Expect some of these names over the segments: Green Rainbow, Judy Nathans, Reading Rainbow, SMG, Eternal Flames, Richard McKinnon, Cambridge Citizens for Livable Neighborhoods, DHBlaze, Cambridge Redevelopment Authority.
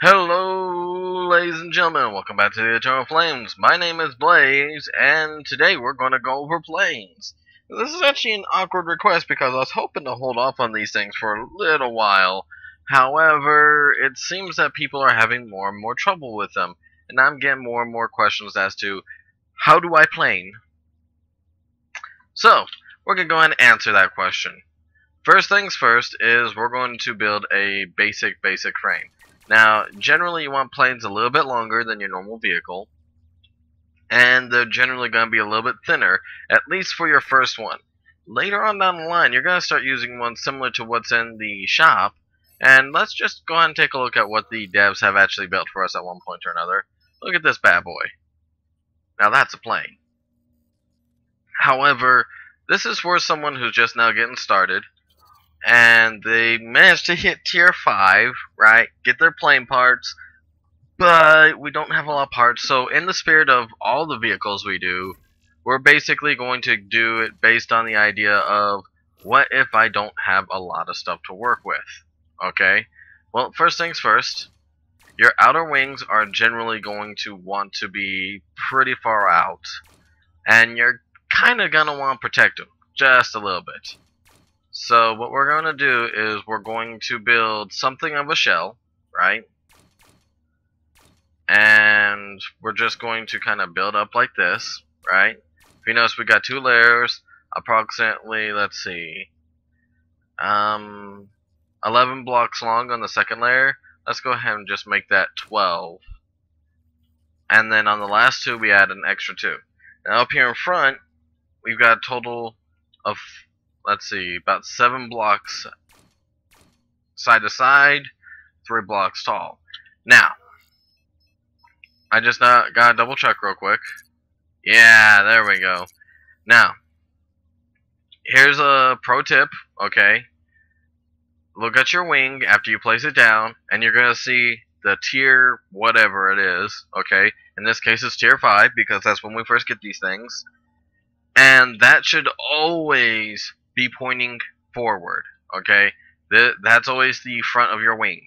Hello, ladies and gentlemen, welcome back to the Eternal Flames. My name is Blaze, and today we're going to go over planes. This is actually an awkward request because I was hoping to hold off on these things for a little while. However, it seems that people are having more and more trouble with them, and I'm getting more and more questions as to how do I plane? So, we're going to go ahead and answer that question. First things first is we're going to build a basic frame. Now, generally you want planes a little bit longer than your normal vehicle, and they're generally going to be a little bit thinner, at least for your first one. Later on down the line, you're going to start using one similar to what's in the shop, and let's just go ahead and take a look at what the devs have actually built for us at one point or another. Look at this bad boy. Now that's a plane. However, this is for someone who's just now getting started, and they managed to hit tier 5, right, get their plane parts, but we don't have a lot of parts, so in the spirit of all the vehicles we do, we're basically going to do it based on the idea of, what if I don't have a lot of stuff to work with, okay? Well, first things first, your outer wings are generally going to want to be pretty far out, and you're kind of going to want to protect them, just a little bit. So what we're going to do is we're going to build something of a shell, right? And we're just going to kind of build up like this, right? If you notice, we got two layers, approximately, let's see, 11 blocks long on the second layer. Let's go ahead and just make that 12. And then on the last two, we add an extra 2. Now up here in front, we've got a total of, let's see, about 7 blocks side to side, 3 blocks tall. Now, I just gotta double check real quick. Yeah, there we go. Now, here's a pro tip, okay? Look at your wing after you place it down, and you're gonna see the tier whatever it is, okay? In this case, it's tier 5, because that's when we first get these things. And that should always be pointing forward, okay? That's always the front of your wing.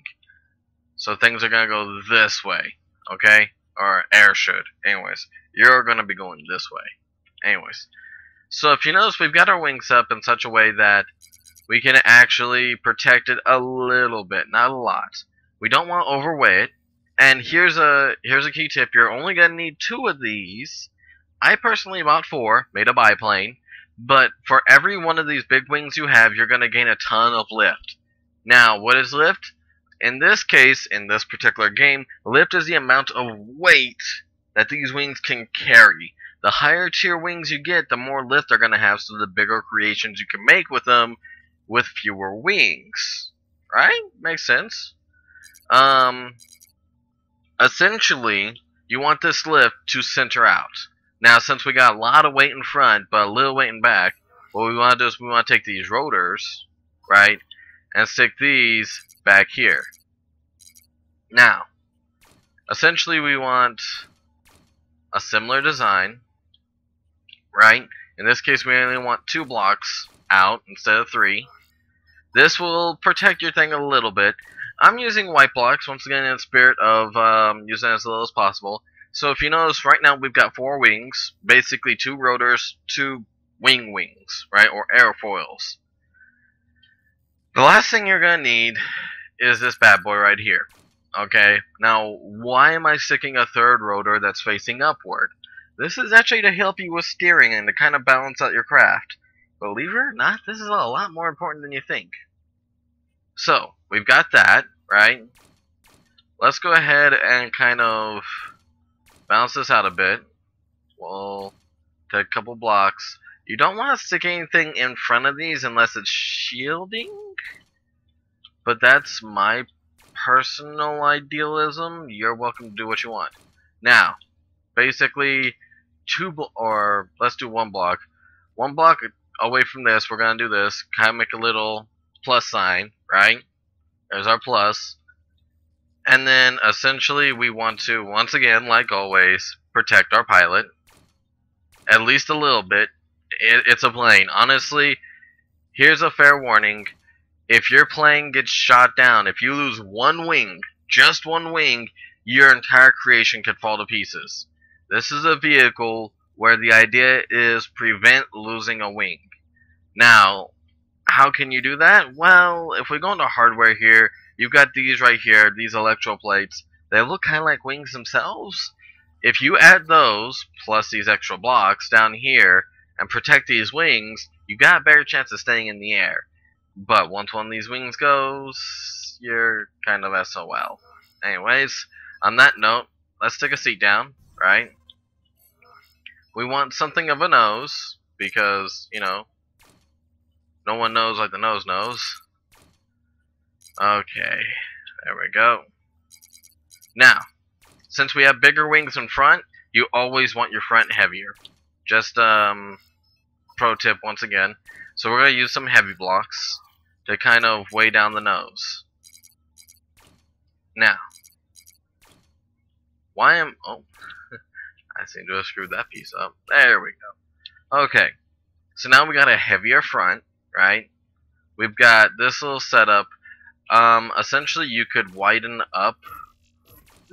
So things are going to go this way, okay? Or air should. Anyways, you're going to be going this way. Anyways, so if you notice, we've got our wings up in such a way that we can actually protect it a little bit, not a lot. We don't want to overweigh it. And here's a key tip. You're only going to need 2 of these. I personally bought 4, made a biplane. But for every one of these big wings you have, you're going to gain a ton of lift. Now, what is lift? In this case, in this particular game, lift is the amount of weight that these wings can carry. The higher tier wings you get, the more lift they're going to have, so the bigger creations you can make with them with fewer wings. Right? Makes sense. Essentially, you want this lift to center out. Now, since we got a lot of weight in front, but a little weight in back, what we want to do is we want to take these rotors, right, and stick these back here. Now, essentially we want a similar design, right? In this case, we only want 2 blocks out instead of 3. This will protect your thing a little bit. I'm using white blocks, once again, in the spirit of using as little as possible. So if you notice, right now we've got 4 wings, basically 2 rotors, 2 wings, right, or airfoils. The last thing you're going to need is this bad boy right here, okay? Now, why am I sticking a 3rd rotor that's facing upward? This is actually to help you with steering and to kind of balance out your craft. Believe it or not, this is a lot more important than you think. So, we've got that, right? Let's go ahead and kind of balance this out a bit. We'll take a couple blocks. You don't want to stick anything in front of these unless it's shielding. But that's my personal idealism. You're welcome to do what you want. Now, basically, let's do 1 block. 1 block away from this, we're going to do this. Kind of make a little plus sign, right? There's our plus. And then, essentially, we want to, once again, like always, protect our pilot. At least a little bit. It's a plane. Honestly, here's a fair warning. If your plane gets shot down, if you lose 1 wing, just one wing, your entire creation could fall to pieces. This is a vehicle where the idea is prevent losing a wing. Now, how can you do that? Well, if we go into hardware here, you've got these right here, these electroplates. They look kind of like wings themselves. If you add those, plus these extra blocks down here, and protect these wings, you got a better chance of staying in the air. But once one of these wings goes, you're kind of SOL. Anyways, on that note, let's take a seat down, right? We want something of a nose, because, you know, no one knows like the nose knows. Okay, there we go. Now, since we have bigger wings in front, you always want your front heavier. Just, pro tip once again. So we're going to use some heavy blocks to kind of weigh down the nose. Now, why am... Oh, I seem to have screwed that piece up. There we go. Okay, so now we got a heavier front, right? We've got this little setup. Essentially, you could widen up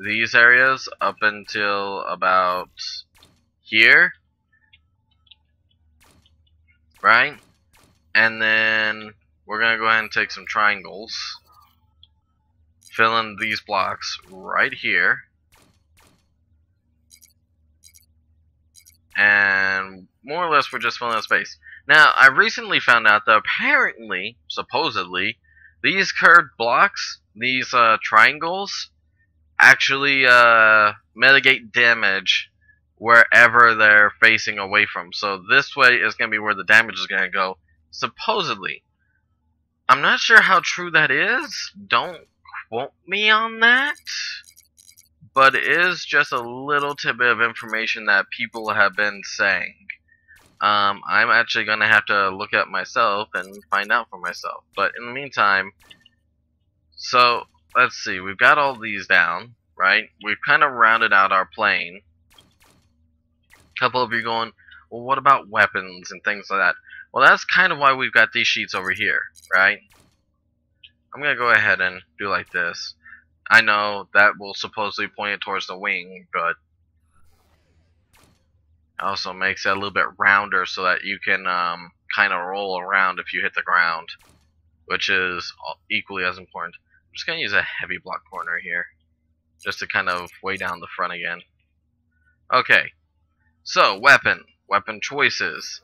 these areas up until about here, right? And then we're going to go ahead and take some triangles, fill in these blocks right here, and more or less we're just filling out space. Now, I recently found out that apparently, supposedly, these curved blocks, these triangles, actually mitigate damage wherever they're facing away from. So this way is going to be where the damage is going to go, supposedly. I'm not sure how true that is. Don't quote me on that. But it is just a little tidbit of information that people have been saying. I'm actually going to have to look up myself and find out for myself. But in the meantime, so let's see. We've got all these down, right? We've kind of rounded out our plane. A couple of you going, well, what about weapons and things like that? Well, that's kind of why we've got these sheets over here, right? I'm going to go ahead and do like this. I know that will supposedly point it towards the wing, but also makes it a little bit rounder so that you can kind of roll around if you hit the ground, which is equally as important. I'm just going to use a heavy block corner here just to kind of weigh down the front again. Okay, so weapon choices.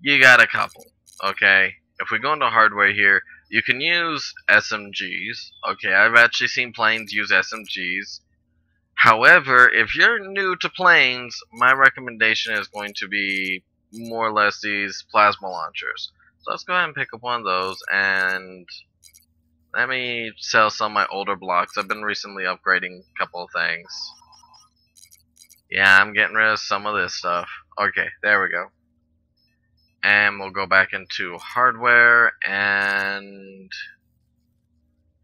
You got a couple, okay? If we go into hardware here, you can use SMGs. Okay, I've actually seen planes use SMGs. However, if you're new to planes, my recommendation is going to be more or less these plasma launchers. So let's go ahead and pick up one of those, and let me sell some of my older blocks. I've been recently upgrading a couple of things. Yeah, I'm getting rid of some of this stuff. Okay, there we go. And we'll go back into hardware, and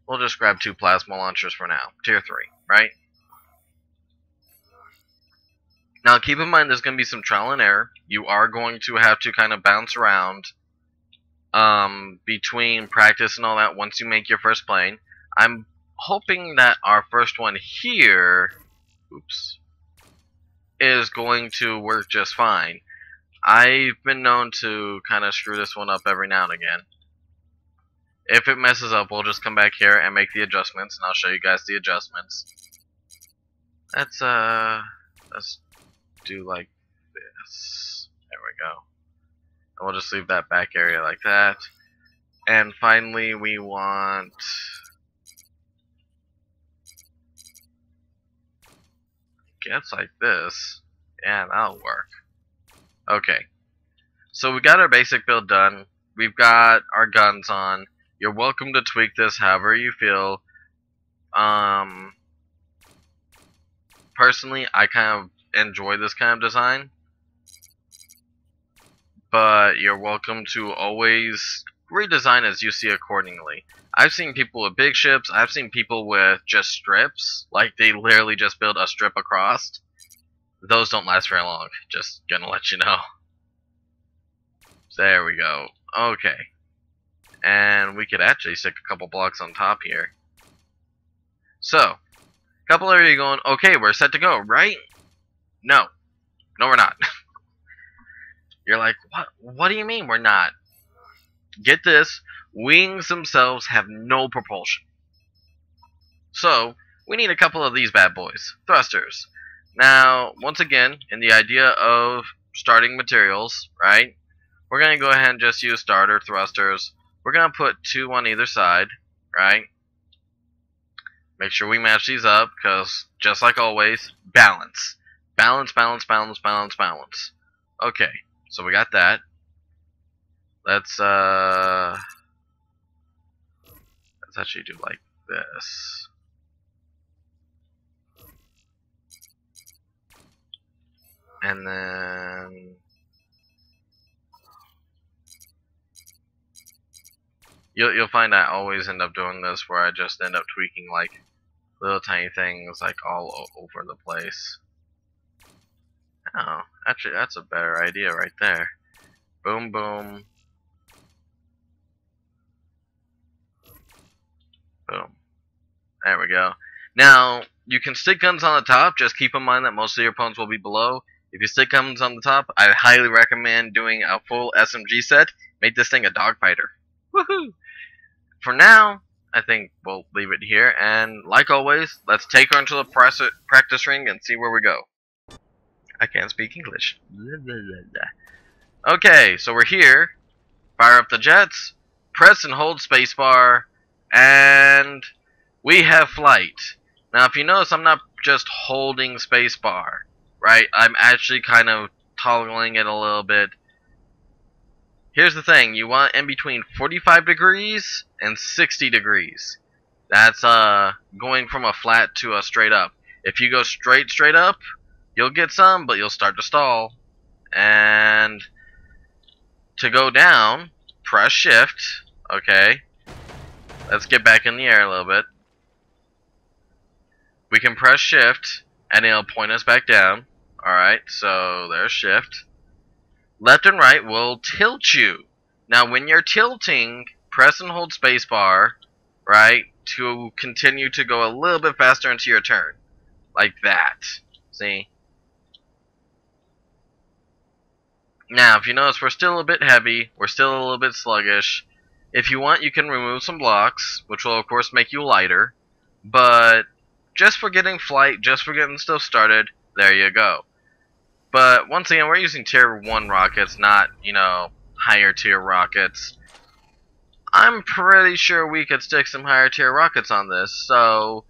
we'll just grab 2 plasma launchers for now. Tier 3, right? Now, keep in mind there's going to be some trial and error. You are going to have to kind of bounce around between practice and all that once you make your first plane. I'm hoping that our first one here is going to work just fine. I've been known to kind of screw this one up every now and again. If it messes up, we'll just come back here and make the adjustments, and I'll show you guys the adjustments. Let's do like this. There we go. And we'll just leave that back area like that. And finally, we want... I guess like this. Yeah, that'll work. Okay. So we got our basic build done. We've got our guns on. You're welcome to tweak this however you feel. Personally, I kind of enjoy this kind of design, but you're welcome to always redesign as you see accordingly. I've seen people with big ships, I've seen people with just strips, like they literally just build a strip across. Those don't last very long, just gonna let you know. There we go. Okay, and we could actually stick a couple blocks on top here. So, a couple of you going, okay, we're set to go, right? No. No, we're not. You're like, what do you mean we're not? Get this, wings themselves have no propulsion. So, we need a couple of these bad boys. Thrusters. Now, once again, in the idea of starting materials, right? We're going to go ahead and just use starter thrusters. We're going to put two on either side, right? Make sure we match these up, because just like always, balance. Balance, balance, balance, balance, balance. Okay, so we got that. Let's actually do like this. And then, you'll find I always end up doing this where I just end up tweaking like little tiny things like all over the place. Oh, actually that's a better idea right there. Boom, boom. Boom. There we go. Now, you can stick guns on the top. Just keep in mind that most of your opponents will be below. If you stick guns on the top, I highly recommend doing a full SMG set. Make this thing a dogfighter. Woohoo! For now, I think we'll leave it here. And like always, let's take her into the practice ring and see where we go. I can't speak English. Okay, so we're here. Fire up the jets. Press and hold spacebar. And we have flight. Now, if you notice, I'm not just holding spacebar. Right, I'm actually kind of toggling it a little bit. Here's the thing, you want in between 45 degrees and 60 degrees. That's going from a flat to a straight up. If you go straight up, you'll get some, but you'll start to stall. And to go down, press shift. Okay, let's get back in the air a little bit. We can press shift and it'll point us back down. Alright, so there's shift. Left and right will tilt you. Now when you're tilting, press and hold spacebar, right, to continue to go a little bit faster into your turn. Like that. See? Now if you notice, we're still a bit heavy, we're still a little bit sluggish. If you want, you can remove some blocks, which will of course make you lighter, but just for getting flight, just for getting stuff started, there you go. But once again, we're using tier 1 rockets, not, you know, higher tier rockets. I'm pretty sure we could stick some higher tier rockets on this, so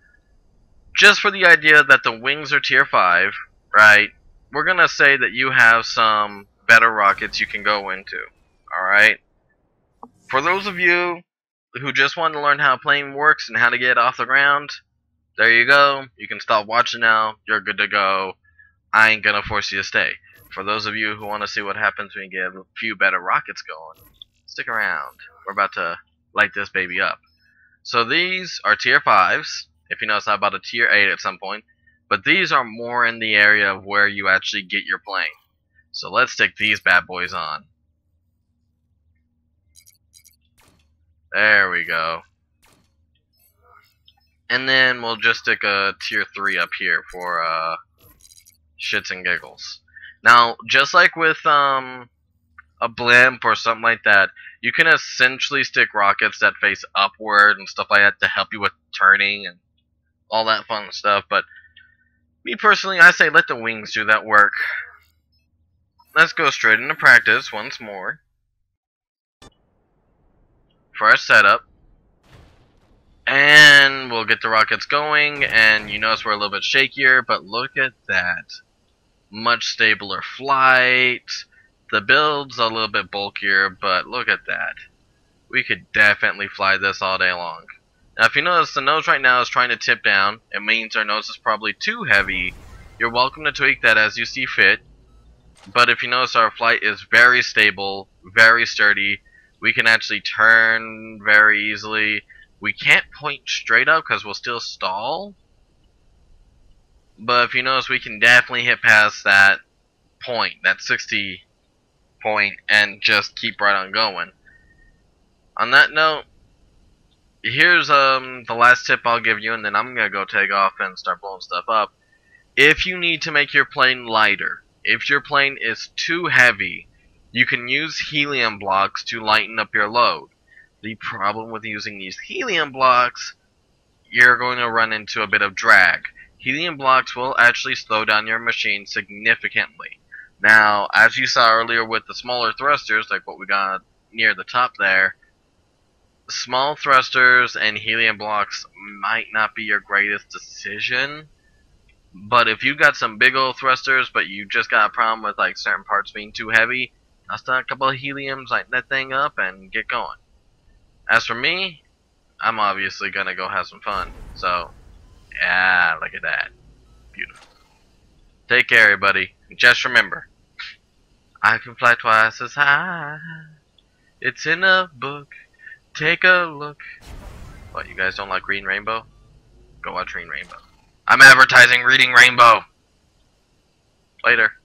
just for the idea that the wings are tier 5, right, we're going to say that you have some better rockets you can go into, alright? For those of you who just want to learn how a plane works and how to get off the ground, there you go. You can stop watching now. You're good to go. I ain't gonna force you to stay. For those of you who want to see what happens when you get a few better rockets going, stick around. We're about to light this baby up. So these are tier 5s. If you notice, I bought a tier 8 at some point. But these are more in the area of where you actually get your plane. So let's stick these bad boys on. There we go. And then we'll just stick a tier 3 up here for shits and giggles. Now, just like with a blimp or something like that, you can essentially stick rockets that face upward and stuff like that to help you with turning and all that fun stuff. But me personally, I say let the wings do that work. Let's go straight into practice once more for our setup. And we'll get the rockets going, and you notice we're a little bit shakier, but look at that. Much stabler flight. The build's a little bit bulkier, but look at that. We could definitely fly this all day long. Now, if you notice, the nose right now is trying to tip down. It means our nose is probably too heavy. You're welcome to tweak that as you see fit. But if you notice, our flight is very stable, very sturdy. We can actually turn very easily. We can't point straight up because we'll still stall. But if you notice, we can definitely hit past that point, that 60 point, and just keep right on going. On that note, here's the last tip I'll give you, and then I'm gonna go take off and start blowing stuff up. If you need to make your plane lighter, if your plane is too heavy, you can use helium blocks to lighten up your load. The problem with using these helium blocks, you're going to run into a bit of drag. Helium blocks will actually slow down your machine significantly. Now, as you saw earlier with the smaller thrusters, like what we got near the top there, small thrusters and helium blocks might not be your greatest decision. But if you've got some big old thrusters, but you just got a problem with like certain parts being too heavy, I'll start a couple of heliums, lighten that thing up, and get going. As for me, I'm obviously gonna go have some fun. So, yeah, look at that. Beautiful. Take care, everybody. Just remember, I can fly twice as high. It's in a book. Take a look. What, you guys don't like Green Rainbow? Go watch Green Rainbow. I'm advertising Reading Rainbow. Later.